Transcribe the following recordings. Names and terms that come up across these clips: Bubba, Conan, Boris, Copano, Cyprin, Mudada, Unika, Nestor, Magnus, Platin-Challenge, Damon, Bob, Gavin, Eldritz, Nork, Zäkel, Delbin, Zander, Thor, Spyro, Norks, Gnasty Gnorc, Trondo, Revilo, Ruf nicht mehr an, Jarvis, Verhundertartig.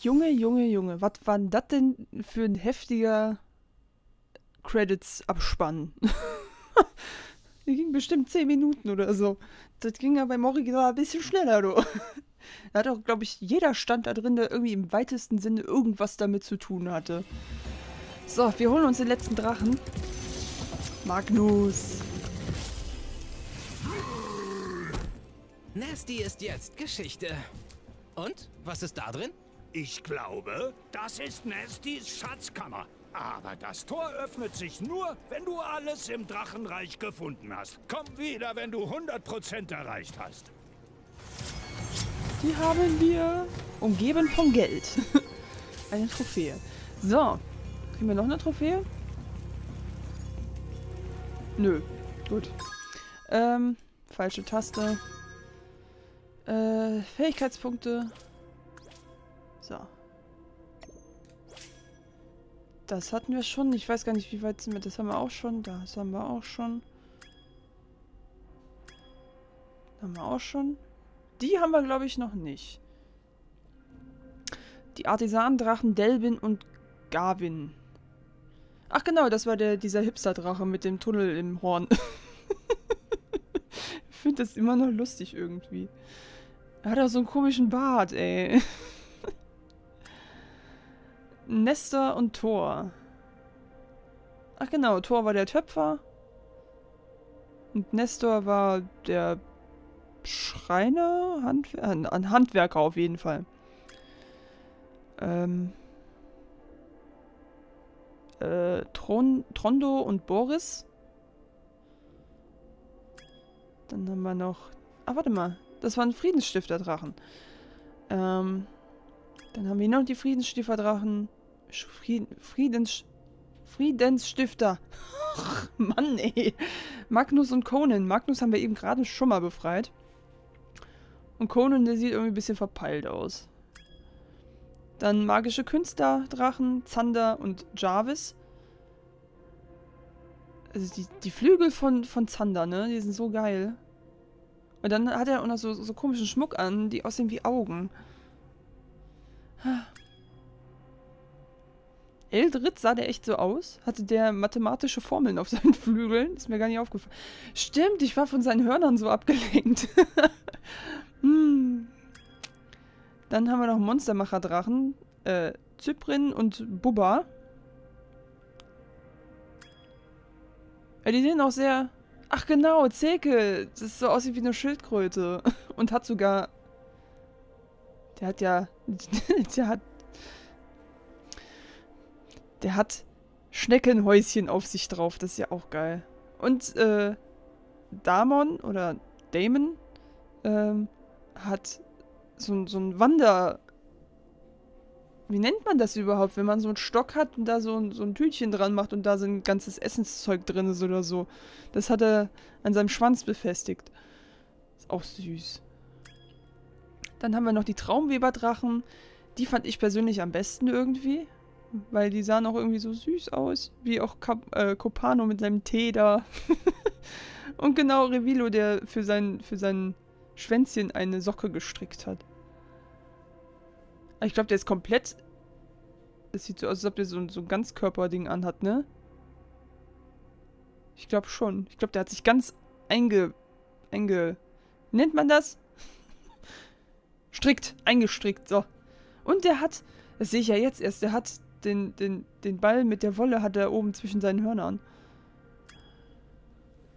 Junge, Junge, Junge, was war denn das denn für ein heftiger Credits-Abspann? Die ging bestimmt 10 Minuten oder so. Das ging ja beim Original ein bisschen schneller, du. Da hat auch, glaube ich, jeder Stand da drin, der irgendwie im weitesten Sinne irgendwas damit zu tun hatte. So, wir holen uns den letzten Drachen. Magnus. Gnasty ist jetzt Geschichte. Und? Was ist da drin? Ich glaube, das ist Nestys Schatzkammer. Aber das Tor öffnet sich nur, wenn du alles im Drachenreich gefunden hast. Komm wieder, wenn du 100% erreicht hast. Die haben wir umgeben von Geld. Eine Trophäe. So, kriegen wir noch eine Trophäe? Nö, gut. Falsche Taste. Fähigkeitspunkte. So. Das hatten wir schon. Ich weiß gar nicht, wie weit sind wir. Das haben wir auch schon. Das haben wir auch schon. Das haben wir auch schon. Die haben wir, glaube ich, noch nicht. Die Artisanendrachen Delbin und Gavin. Ach genau, das war dieser Hipster-Drache mit dem Tunnel im Horn. Ich finde das immer noch lustig irgendwie. Er hat auch so einen komischen Bart, ey. Nestor und Thor. Ach genau, Thor war der Töpfer. Und Nestor war der Schreiner? Ein Handwerker auf jeden Fall. Trondo und Boris. Dann haben wir noch... Ah, warte mal. Das waren Friedensstifterdrachen. Dann haben wir noch die Friedensstifterdrachen. Friedensstifter. Mann, ey. Magnus und Conan. Magnus haben wir eben gerade schon mal befreit. Und Conan, der sieht irgendwie ein bisschen verpeilt aus. Dann magische Künstlerdrachen, Zander und Jarvis. Also die Flügel von Zander, ne? Die sind so geil. Und dann hat er auch noch so komischen Schmuck an, die aussehen wie Augen. Eldritz sah der echt so aus? Hatte der mathematische Formeln auf seinen Flügeln? Ist mir gar nicht aufgefallen. Stimmt, ich war von seinen Hörnern so abgelenkt. Dann haben wir noch Monstermacher-Drachen. Cyprin und Bubba. Ja, die sehen auch sehr... Ach genau, Zäkel. Das so aussieht wie eine Schildkröte. Und hat sogar... Der hat ja... Der hat Schneckenhäuschen auf sich drauf. Das ist ja auch geil. Und Damon hat so ein Wander... Wie nennt man das überhaupt? Wenn man so einen Stock hat und da so ein Tütchen dran macht und da so ein ganzes Essenszeug drin ist oder so. Das hat er an seinem Schwanz befestigt. Ist auch süß. Dann haben wir noch die Traumweberdrachen. Die fand ich persönlich am besten irgendwie. Weil die sahen auch irgendwie so süß aus. Wie auch Copano mit seinem Tee da. Und genau Revilo, der für sein Schwänzchen eine Socke gestrickt hat. Ich glaube, der ist komplett... Es sieht so aus, als ob der so ein Ganzkörperding anhat, ne? Ich glaube schon. Ich glaube, der hat sich ganz nennt man das? Eingestrickt, so. Und der hat... Das sehe ich ja jetzt erst. Der hat den Ball mit der Wolle hat er oben zwischen seinen Hörnern.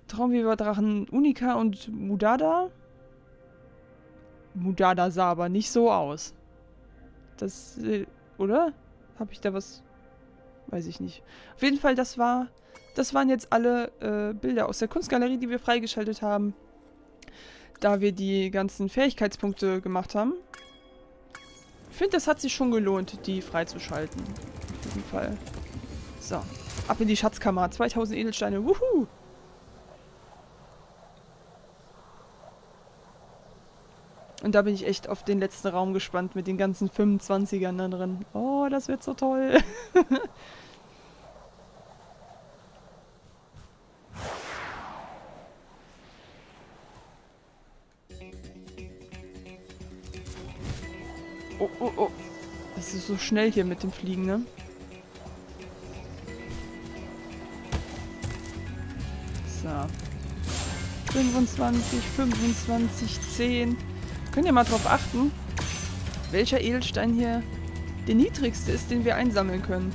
Traumweberdrachen Unika und Mudada. Mudada sah aber nicht so aus. Das, oder? Habe ich da was? Weiß ich nicht. Auf jeden Fall, das waren jetzt alle Bilder aus der Kunstgalerie, die wir freigeschaltet haben. Da wir die ganzen Fähigkeitspunkte gemacht haben. Ich finde, das hat sich schon gelohnt, die freizuschalten. Auf jeden Fall. So. Ab in die Schatzkammer. 2000 Edelsteine. Wuhu! Und da bin ich echt auf den letzten Raum gespannt mit den ganzen 25ern da drin. Oh, das wird so toll. Oh, oh, oh. Es ist so schnell hier mit dem Fliegen, ne? So. 25, 25, 10. Könnt ihr mal drauf achten, welcher Edelstein hier der niedrigste ist, den wir einsammeln können.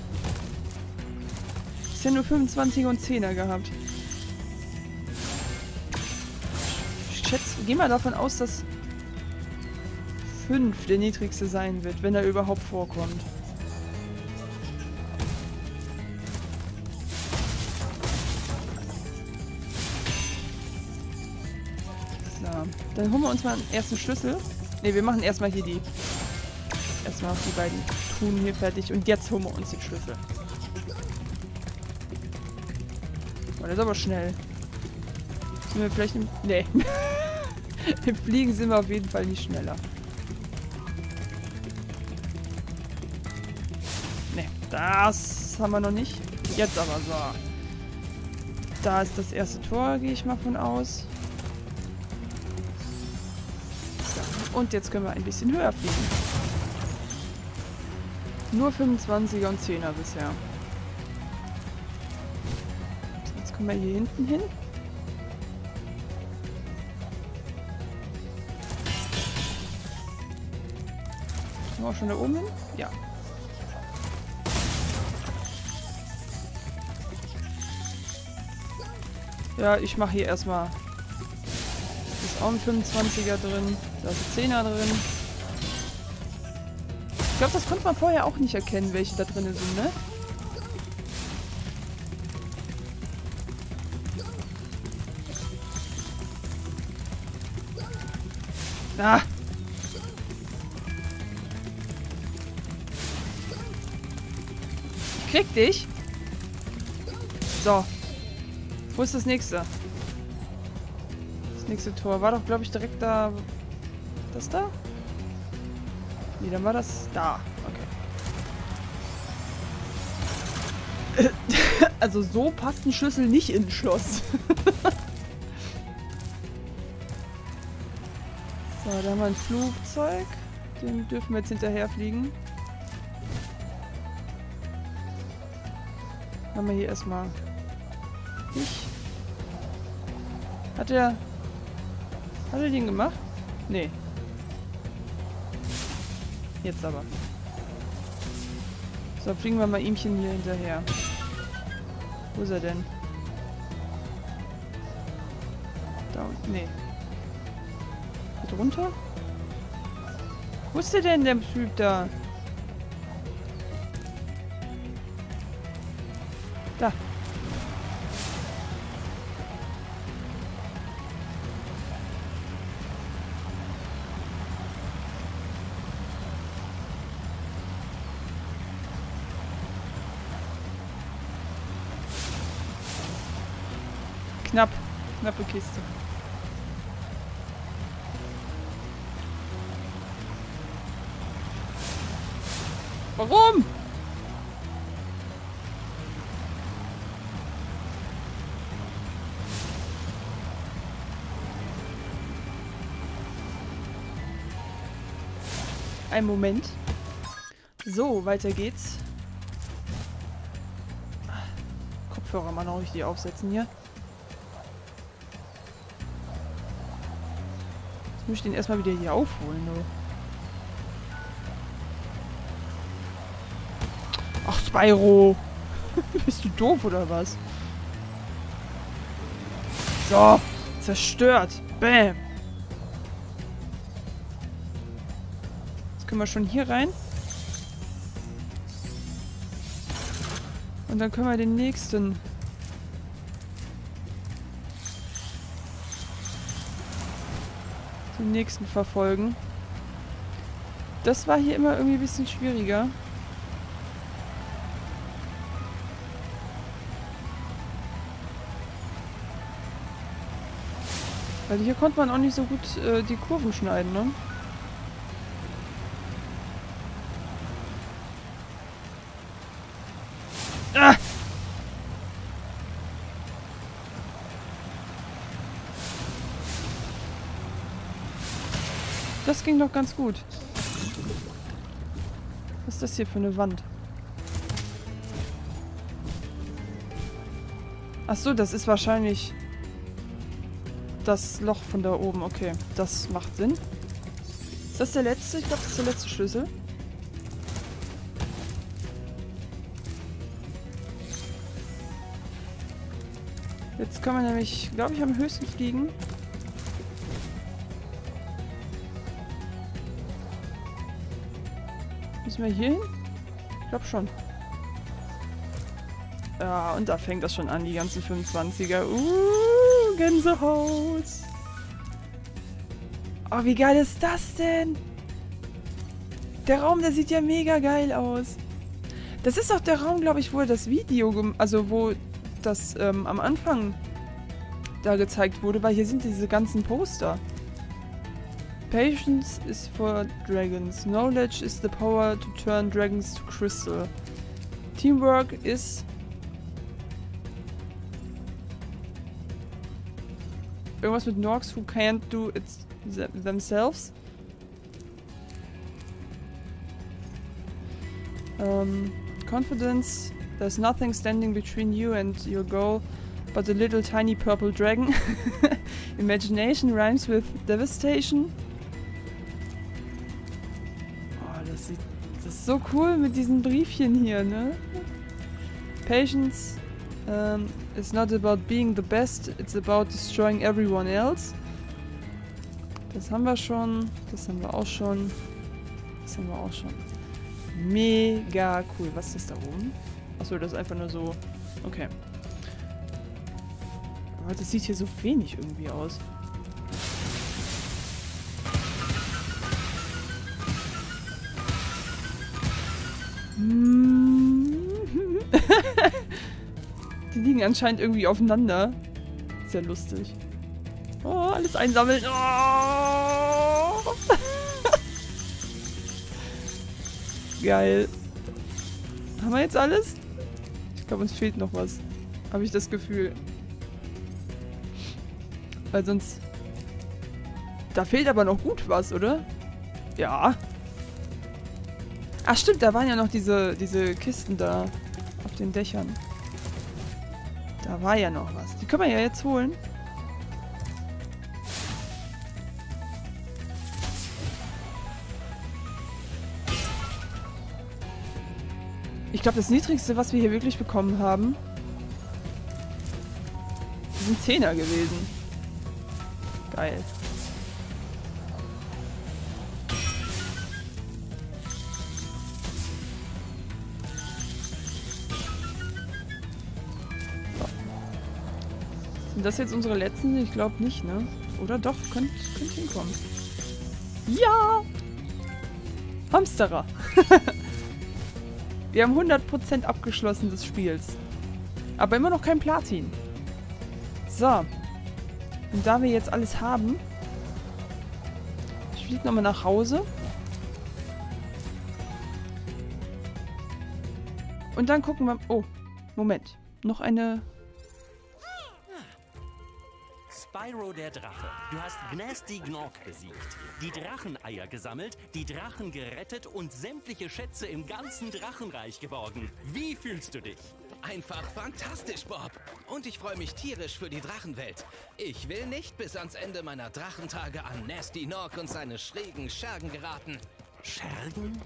Bisher nur 25er und 10er gehabt. Ich schätze, geh mal davon aus, dass 5 der niedrigste sein wird, wenn er überhaupt vorkommt. So, dann holen wir uns mal einen ersten Schlüssel. Ne, wir machen erstmal hier die. Erstmal auf die beiden Truhen hier fertig und jetzt holen wir uns den Schlüssel. Oh, das ist aber schnell. Sind wir vielleicht im. Ne. Im Fliegen sind wir auf jeden Fall nicht schneller. Das haben wir noch nicht. Jetzt aber so. Da ist das erste Tor, gehe ich mal von aus. So. Und jetzt können wir ein bisschen höher fliegen. Nur 25er und 10er bisher. Jetzt kommen wir hier hinten hin. Sind wir auch schon da oben hin? Ja. Ja, ich mache hier erstmal. Ist auch ein 25er drin. Da ist ein 10er drin. Ich glaube, das konnte man vorher auch nicht erkennen, welche da drin sind, ne? Ah! Ich krieg dich! So. Wo ist das nächste? Das nächste Tor. War doch, glaube ich, direkt da. Das da? Nee, dann war das da. Okay. Also so passt ein Schlüssel nicht ins Schloss. So, da haben wir ein Flugzeug. Dem dürfen wir jetzt hinterherfliegen. Haben wir hier erstmal. Hat er den gemacht? Nee. Jetzt aber. So, fliegen wir mal ihmchen hier hinterher. Wo ist er denn? Da unten. Nee. Da drunter? Wo ist der denn, der Typ da? Da. Knapp. Knappe Kiste. Warum? Ein Moment. So, weiter geht's. Kopfhörer mal noch richtig aufsetzen hier. Ich muss den erstmal wieder hier aufholen, nur. Ach, Spyro! Bist du doof oder was? So! Zerstört! Bam! Jetzt können wir schon hier rein. Und dann können wir den nächsten. Den nächsten verfolgen. Das war hier immer irgendwie ein bisschen schwieriger. Weil hier konnte man auch nicht so gut die Kurven schneiden, ne? Ah! Das ging doch ganz gut. Was ist das hier für eine Wand? Achso, das ist wahrscheinlich das Loch von da oben. Okay, das macht Sinn. Ist das der letzte? Ich glaube, das ist der letzte Schlüssel. Jetzt können wir nämlich, glaube ich, am höchsten fliegen. Müssen wir hier hin? Ich glaube schon. Ja, und da fängt das schon an, die ganzen 25er. Gänsehaut. Oh, wie geil ist das denn? Der Raum, der sieht ja mega geil aus. Das ist auch der Raum, glaube ich, wo das Video, also wo das am Anfang da gezeigt wurde, weil hier sind diese ganzen Poster. Patience is for dragons. Knowledge is the power to turn dragons to crystal. Teamwork is... Irgendwas mit Norks who can't do it themselves. Confidence. There's nothing standing between you and your goal but a little tiny purple dragon. Imagination rhymes with devastation. Oh, das ist so cool mit diesen Briefchen hier, ne? Patience. It's not about being the best, it's about destroying everyone else. Das haben wir schon, das haben wir auch schon, das haben wir auch schon. Mega cool. Was ist das da oben? Achso, das ist einfach nur so... Okay. Aber das sieht hier so wenig irgendwie aus. Die liegen anscheinend irgendwie aufeinander. Sehr lustig. Oh, alles einsammeln. Oh. Geil. Haben wir jetzt alles? Ich glaube, uns fehlt noch was. Habe ich das Gefühl. Weil sonst... Da fehlt aber noch gut was, oder? Ja. Ach stimmt, da waren ja noch diese Kisten da. Auf den Dächern. Da war ja noch was. Die können wir ja jetzt holen. Ich glaube, das Niedrigste, was wir hier wirklich bekommen haben, ist ein Zehner gewesen. Geil. Sind das jetzt unsere letzten? Ich glaube nicht, ne? Oder doch? Könnt hinkommen. Ja! Hamsterer! Wir haben 100% abgeschlossen des Spiels. Aber immer noch kein Platin. So. Und da wir jetzt alles haben, ich fliege nochmal nach Hause. Und dann gucken wir... Oh, Moment. Noch eine... Spyro der Drache, du hast Gnasty Gnorc besiegt, die Dracheneier gesammelt, die Drachen gerettet und sämtliche Schätze im ganzen Drachenreich geborgen. Wie fühlst du dich? Einfach fantastisch, Bob. Und ich freue mich tierisch für die Drachenwelt. Ich will nicht bis ans Ende meiner Drachentage an Gnasty Gnorc und seine schrägen Schergen geraten. Schergen?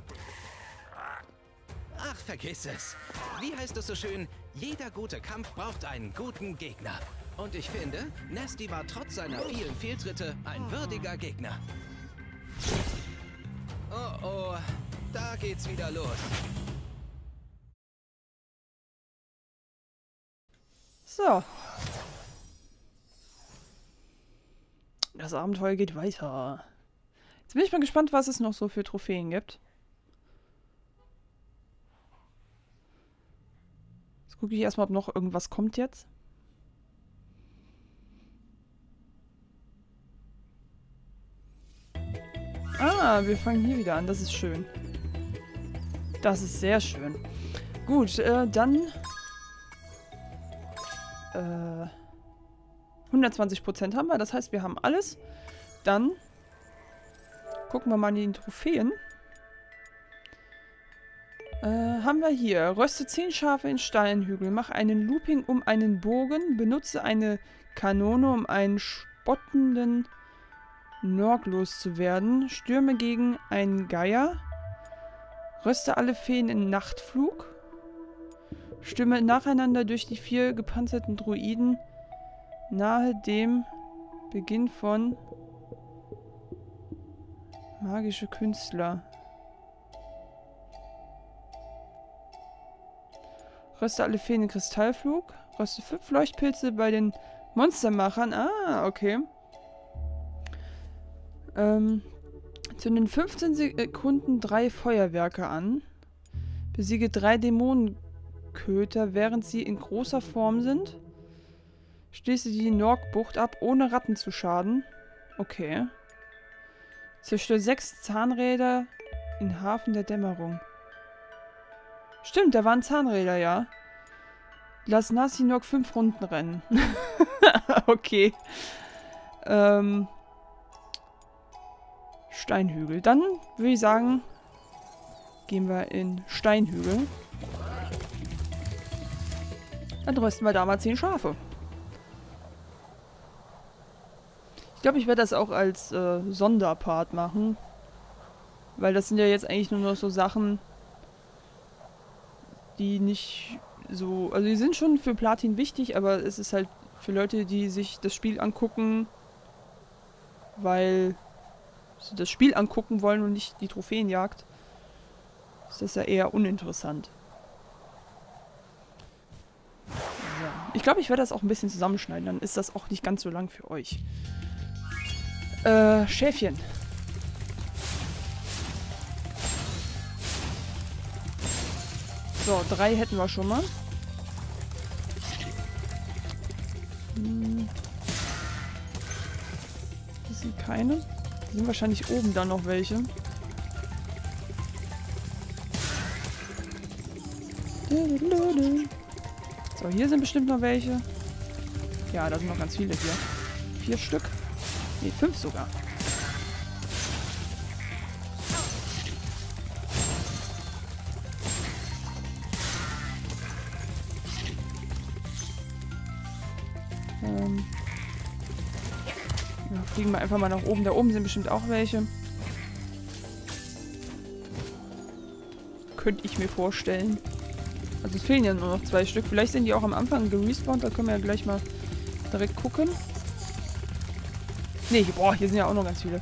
Ach, vergiss es. Wie heißt es so schön? Jeder gute Kampf braucht einen guten Gegner. Und ich finde, Gnasty war trotz seiner vielen Fehltritte ein würdiger Gegner. Oh oh, da geht's wieder los. So. Das Abenteuer geht weiter. Jetzt bin ich mal gespannt, was es noch so für Trophäen gibt. Jetzt gucke ich erstmal, ob noch irgendwas kommt jetzt. Ah, wir fangen hier wieder an. Das ist schön. Das ist sehr schön. Gut, dann... 120% haben wir. Das heißt, wir haben alles. Dann gucken wir mal in die Trophäen. Haben wir hier. Röste 10 Schafe in steilen Hügeln. Mach einen Looping um einen Bogen. Benutze eine Kanone, um einen spottenden Nork loszuwerden. Stürme gegen einen Geier. Röste alle Feen in Nachtflug. Stürme nacheinander durch die 4 gepanzerten Druiden. Nahe dem Beginn von magische Künstler. Röste alle Feen in Kristallflug. Röste 5 Leuchtpilze bei den Monstermachern. Ah, okay. Zünde in 15 Sekunden 3 Feuerwerke an. Besiege 3 Dämonenköter, während sie in großer Form sind. Schließe die Nork-Bucht ab, ohne Ratten zu schaden. Okay. Zerstöre 6 Zahnräder in Hafen der Dämmerung. Stimmt, da waren Zahnräder, ja. Lass Gnasty Gnorc 5 Runden rennen. Okay. Steinhügel. Dann würde ich sagen, gehen wir in Steinhügel. Dann rösten wir da mal 10 Schafe. Ich glaube, ich werde das auch als Sonderpart machen. Weil das sind ja jetzt eigentlich nur noch so Sachen, die nicht so... Also die sind schon für Platin wichtig, aber es ist halt für Leute, die sich das Spiel angucken, weil sie das Spiel angucken wollen und nicht die Trophäenjagd, ist das ja eher uninteressant. So. Ich glaube, ich werde das auch ein bisschen zusammenschneiden, dann ist das auch nicht ganz so lang für euch. Schäfchen. So, 3 hätten wir schon mal. Das sind keine. Da sind wahrscheinlich oben dann noch welche. So, hier sind bestimmt noch welche. Ja, da sind noch ganz viele hier. 4 Stück. Ne, 5 sogar. Ja, fliegen wir einfach mal nach oben. Da oben sind bestimmt auch welche. Könnte ich mir vorstellen. Also es fehlen ja nur noch 2 Stück. Vielleicht sind die auch am Anfang gerespawnt. Da können wir ja gleich mal direkt gucken. Ne, boah, hier sind ja auch noch ganz viele.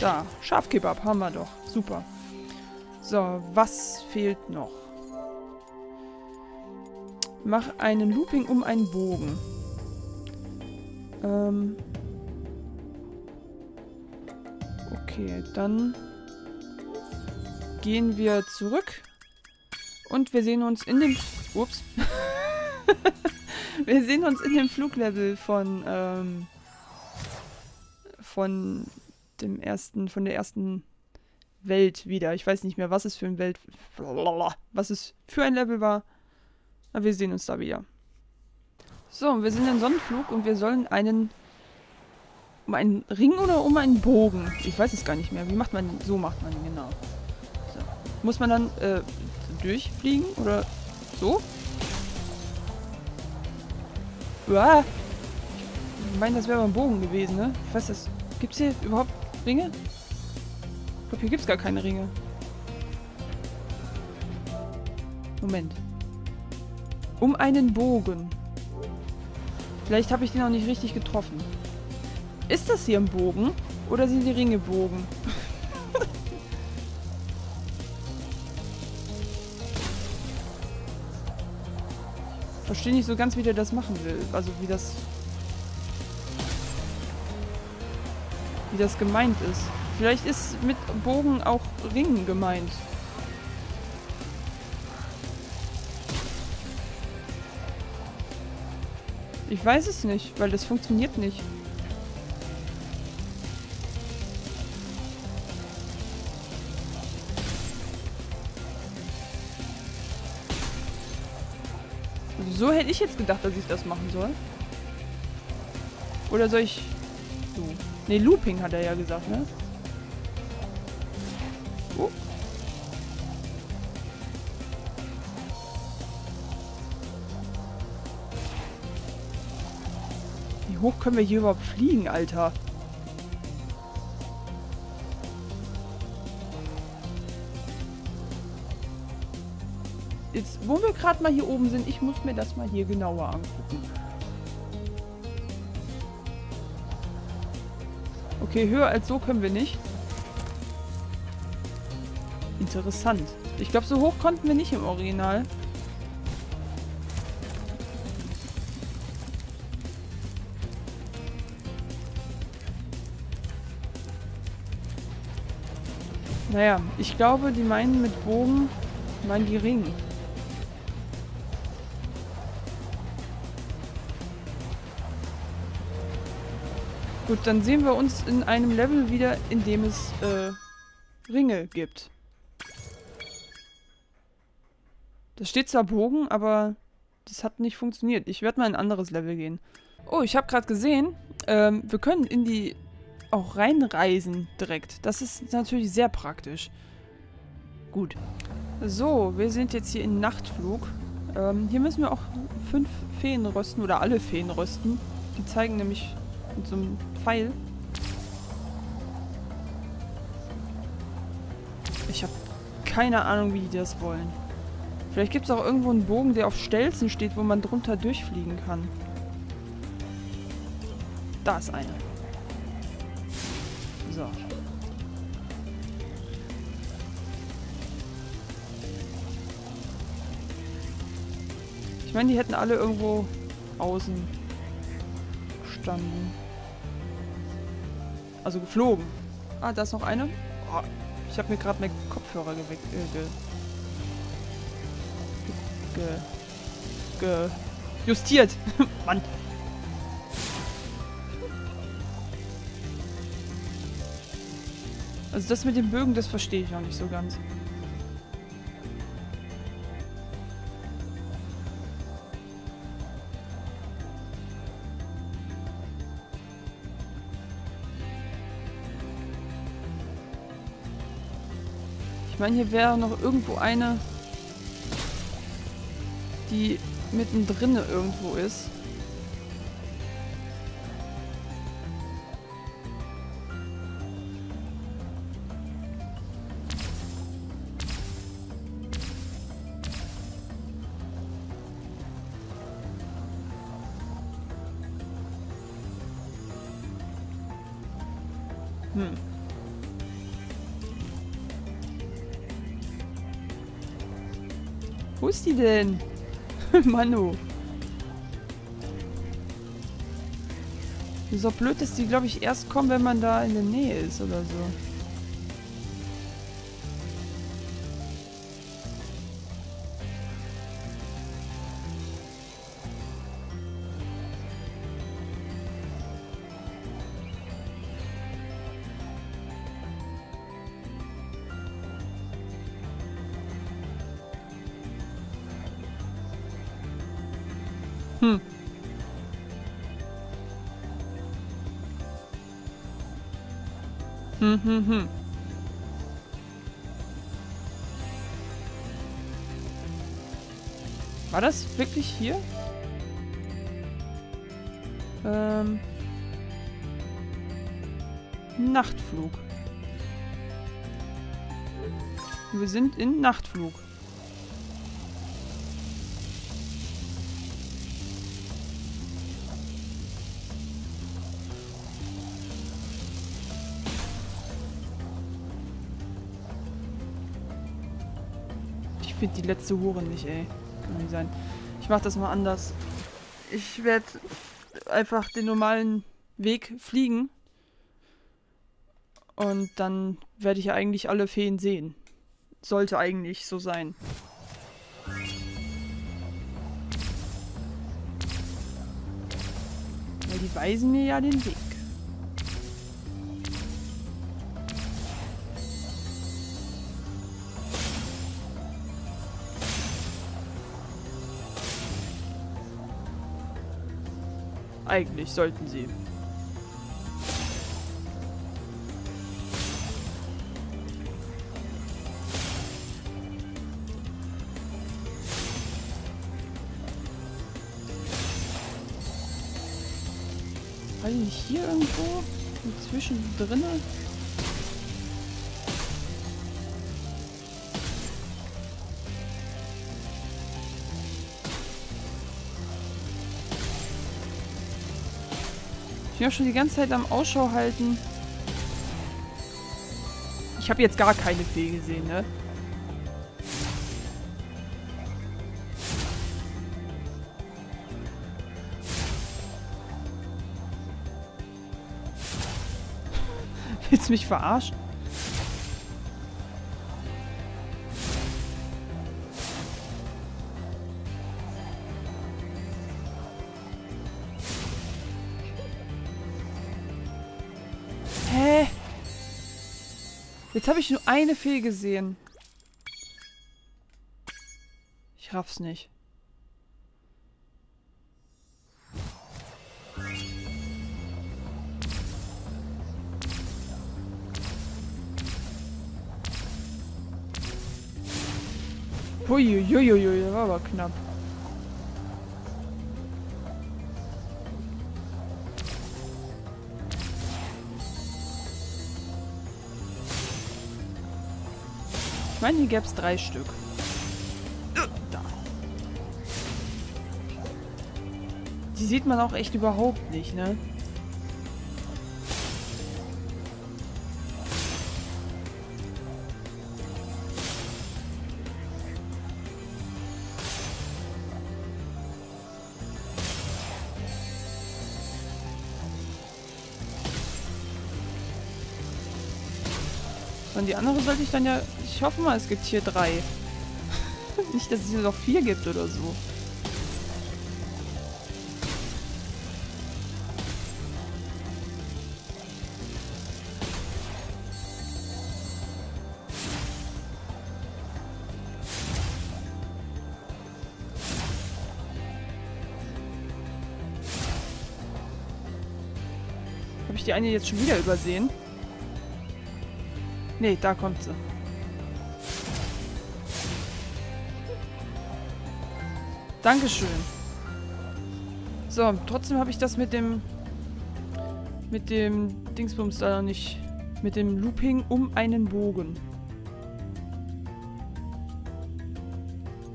Da, Schafkebab haben wir doch. Super. So, was fehlt noch? Mach einen Looping um einen Bogen. Okay, dann gehen wir zurück. Und wir sehen uns in dem... Ups. Wir sehen uns in dem Fluglevel von der ersten Welt wieder. Ich weiß nicht mehr, was es für ein Level war. Aber wir sehen uns da wieder. So, wir sind in Sonnenflug und wir sollen einen... Um einen Ring oder um einen Bogen? Ich weiß es gar nicht mehr. Wie macht man den? So macht man den, genau. So. Muss man dann durchfliegen oder so? Uah. Ich meine, das wäre beim Bogen gewesen, ne? Ich weiß das. Gibt's hier überhaupt Ringe? Ich glaube, hier gibt's gar keine Ringe. Moment. Um einen Bogen. Vielleicht habe ich den auch nicht richtig getroffen. Ist das hier ein Bogen? Oder sind die Ringe Bogen? Verstehe nicht so ganz, wie der das machen will. Also wie das gemeint ist. Vielleicht ist mit Bogen auch Ringen gemeint. Ich weiß es nicht, weil das funktioniert nicht. So hätte ich jetzt gedacht, dass ich das machen soll. Oder soll ich... So. Ne, Looping hat er ja gesagt, ne? Oh. hoch können wir hier überhaupt fliegen, Alter? Jetzt, wo wir gerade mal hier oben sind, ich muss mir das mal hier genauer angucken. Okay, höher als so können wir nicht. Interessant. Ich glaube, so hoch konnten wir nicht im Original. Naja, ich glaube, die meinen mit Bogen, meinen die Ring. Gut, dann sehen wir uns in einem Level wieder, in dem es Ringe gibt. Da steht zwar Bogen, aber das hat nicht funktioniert. Ich werde mal in ein anderes Level gehen. Oh, ich habe gerade gesehen, wir können in die auch reinreisen direkt. Das ist natürlich sehr praktisch. Gut. So, wir sind jetzt hier in Nachtflug. Hier müssen wir auch 5 Feen rösten oder alle Feen rösten. Die zeigen nämlich mit so einem Pfeil. Ich habe keine Ahnung, wie die das wollen. Vielleicht gibt es auch irgendwo einen Bogen, der auf Stelzen steht, wo man drunter durchfliegen kann. Da ist einer. So. Ich meine, die hätten alle irgendwo außen gestanden. Also geflogen. Ah, da ist noch eine. Oh, ich habe mir gerade meinen Kopfhörer geweckt. Justiert. Mann. Also das mit den Bögen, das verstehe ich noch nicht so ganz. Ich meine, hier wäre noch irgendwo eine, die mittendrin irgendwo ist. Wo ist die denn? Manu. So blöd, dass die, glaube ich, erst kommen, wenn man da in der Nähe ist oder so. Hm. War das wirklich hier? Nachtflug. Wir sind in Nachtflug. Ich finde die letzte Hure nicht, ey. Kann nicht sein. Ich mache das mal anders. Ich werde einfach den normalen Weg fliegen. Und dann werde ich ja eigentlich alle Feen sehen. Sollte eigentlich so sein. Weil die weisen mir ja den Weg. Eigentlich sollten sie. Weiß nicht, hier irgendwo? Inzwischen drinne? Ich bin ja schon die ganze Zeit am Ausschau halten. Ich habe jetzt gar keine Fee gesehen, ne? Willst du mich verarschen? Hä? Jetzt habe ich nur eine Fee gesehen. Ich raff's nicht. Uiuiuiui, das war aber knapp. Ich meine, hier gäbe es 3 Stück. Da. Die sieht man auch echt überhaupt nicht, ne? Und die andere sollte ich dann ja... Ich hoffe mal, es gibt hier 3. Nicht, dass es hier noch 4 gibt oder so. Habe ich die eine jetzt schon wieder übersehen? Nee, da kommt sie. Dankeschön. So, trotzdem habe ich das mit dem Dingsbums da noch nicht. Mit dem Looping um einen Bogen.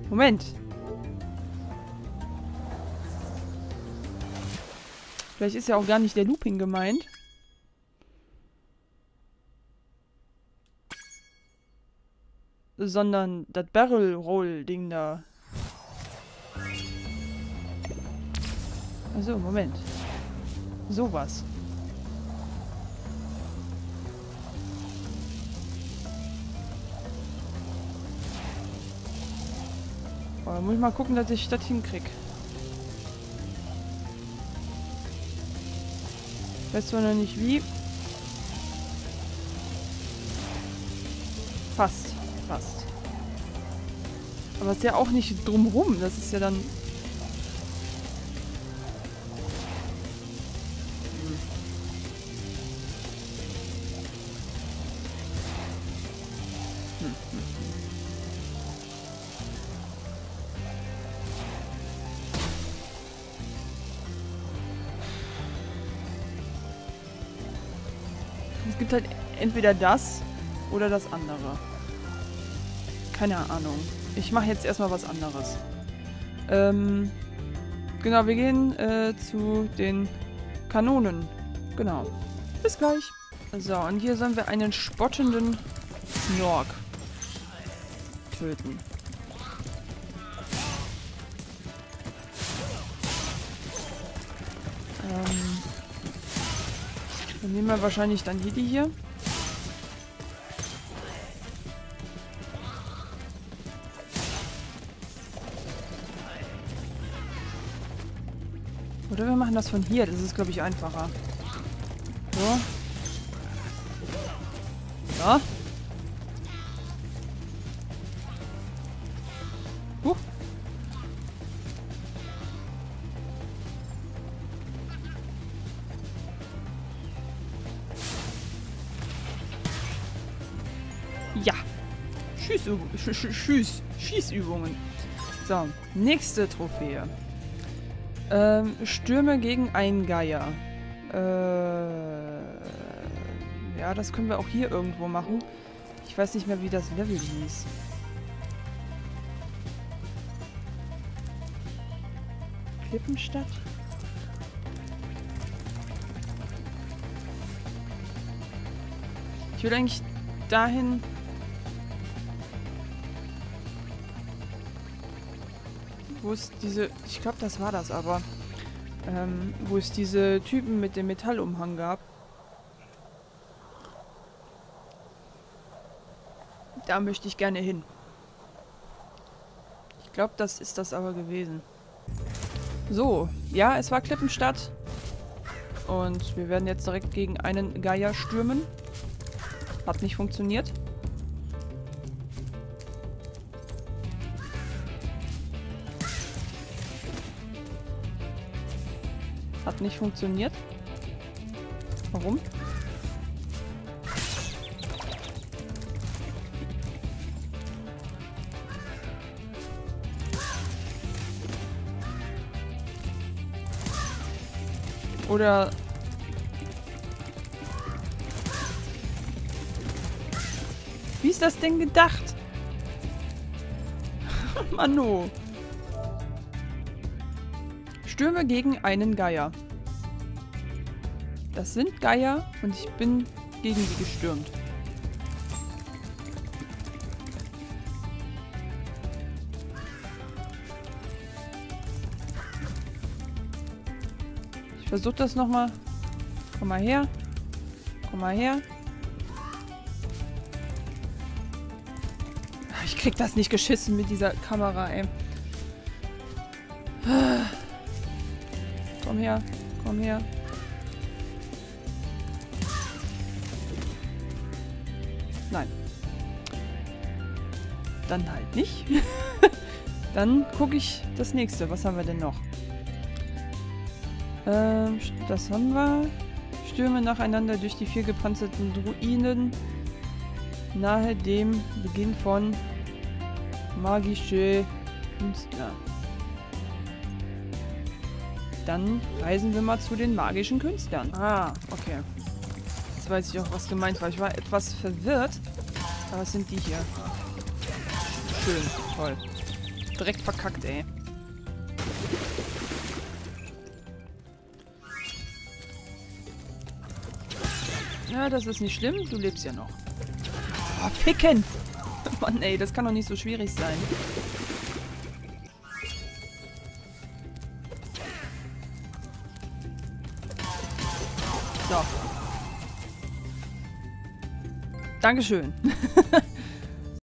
Moment. Vielleicht ist ja auch gar nicht der Looping gemeint. Sondern das Barrel-Roll-Ding da. Also, Moment. Sowas. Da muss ich mal gucken, dass ich das hinkriege. Ich weiß zwar noch nicht wie. Fast. Fast. Aber es ist ja auch nicht drumrum, das ist ja dann... Es gibt halt entweder das oder das andere. Keine Ahnung. Ich mache jetzt erstmal was anderes. Genau, wir gehen zu den Kanonen. Genau. Bis gleich. So, und hier sollen wir einen spottenden Gnorc töten. Dann nehmen wir wahrscheinlich dann die hier. Oder wir machen das von hier. Das ist, glaube ich, einfacher. So. Ja. Ja. Schießübungen. So. Nächste Trophäe. Stürme gegen einen Geier. Ja, das können wir auch hier irgendwo machen. Ich weiß nicht mehr, wie das Level hieß. Klippenstadt? Ich will eigentlich dahin... Wo ist diese... Ich glaube, das war das aber. Wo es diese Typen mit dem Metallumhang gab. Da möchte ich gerne hin. Ich glaube, das ist das aber gewesen. So, ja, es war Klippenstadt. Und wir werden jetzt direkt gegen einen Geier stürmen. Hat nicht funktioniert. Hat nicht funktioniert. Warum? Oder... Wie ist das denn gedacht? Manu. Stürme gegen einen Geier. Das sind Geier und ich bin gegen sie gestürmt. Ich versuche das nochmal. Komm mal her. Komm mal her. Ich krieg das nicht geschissen mit dieser Kamera, ey. Komm her, komm her. Nein. Dann halt nicht. Dann gucke ich das nächste. Was haben wir denn noch? Das haben wir. Stürme nacheinander durch die vier gepanzerten Druiden. Nahe dem Beginn von magische Künstler. Dann reisen wir mal zu den magischen Künstlern. Ah, okay. Jetzt weiß ich auch, was gemeint war. Ich war etwas verwirrt. Aber es sind die hier. Schön, toll. Direkt verkackt, ey. Ja, das ist nicht schlimm. Du lebst ja noch. Oh, ficken! Mann, ey, das kann doch nicht so schwierig sein. Dankeschön.